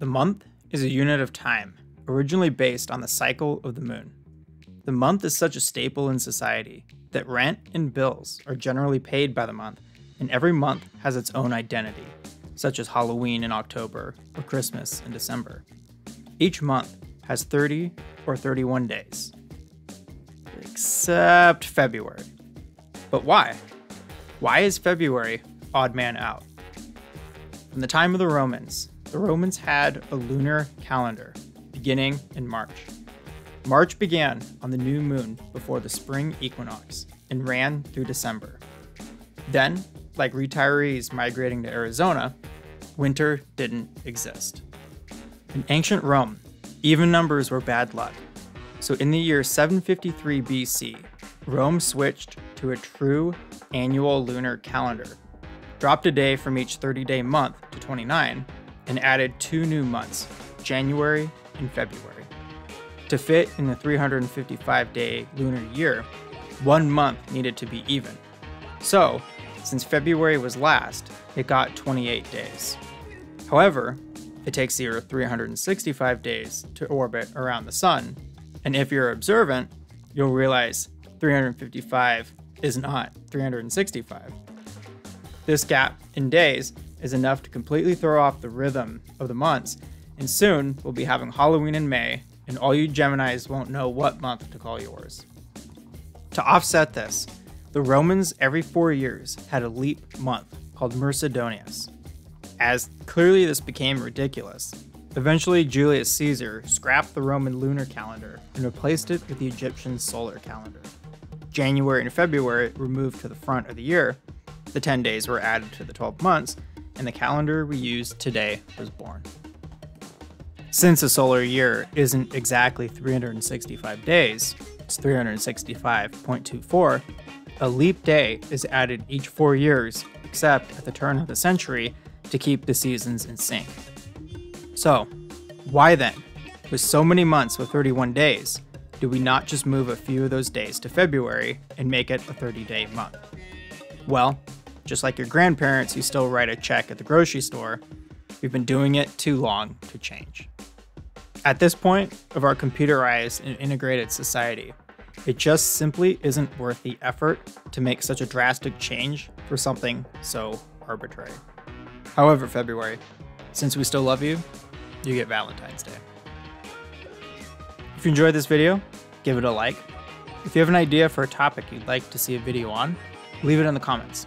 The month is a unit of time, originally based on the cycle of the moon. The month is such a staple in society that rent and bills are generally paid by the month, and every month has its own identity, such as Halloween in October or Christmas in December. Each month has 30 or 31 days, except February. But why? Why is February odd man out? From the time of the Romans had a lunar calendar beginning in March. March began on the new moon before the spring equinox and ran through December. Then, like retirees migrating to Arizona, winter didn't exist. In ancient Rome, even numbers were bad luck. So in the year 753 BC, Rome switched to a true annual lunar calendar, dropped a day from each 30-day month to 29, and added two new months, January and February. To fit in the 355-day lunar year, one month needed to be even. So, since February was last, it got 28 days. However, it takes the Earth 365 days to orbit around the sun, and if you're observant, you'll realize 355 is not 365. This gap in days is enough to completely throw off the rhythm of the months, and soon we'll be having Halloween in May, and all you Geminis won't know what month to call yours. To offset this, the Romans every 4 years had a leap month called Mercedonius. As clearly this became ridiculous, eventually Julius Caesar scrapped the Roman lunar calendar and replaced it with the Egyptian solar calendar. January and February were moved to the front of the year, the 10 days were added to the 12 months, and the calendar we use today was born. Since a solar year isn't exactly 365 days, it's 365.24, a leap day is added each 4 years, except at the turn of the century, to keep the seasons in sync. So, why then, with so many months with 31 days, do we not just move a few of those days to February and make it a 30-day month? Well, just like your grandparents who still write a check at the grocery store, we've been doing it too long to change. At this point of our computerized and integrated society, it just simply isn't worth the effort to make such a drastic change for something so arbitrary. However, February, since we still love you, you get Valentine's Day. If you enjoyed this video, give it a like. If you have an idea for a topic you'd like to see a video on, leave it in the comments.